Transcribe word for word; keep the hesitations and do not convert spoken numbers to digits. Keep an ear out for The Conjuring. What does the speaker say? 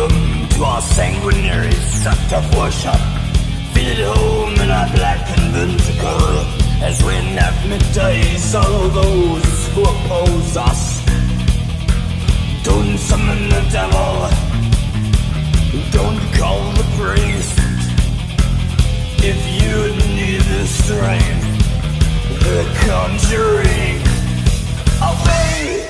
Welcome to our sanguinary sect of worship, fitted home in our black and ventricle, as we anathematize all those who oppose us. Don't summon the devil, don't call the priest. If you need the strength, the conjuring, obey.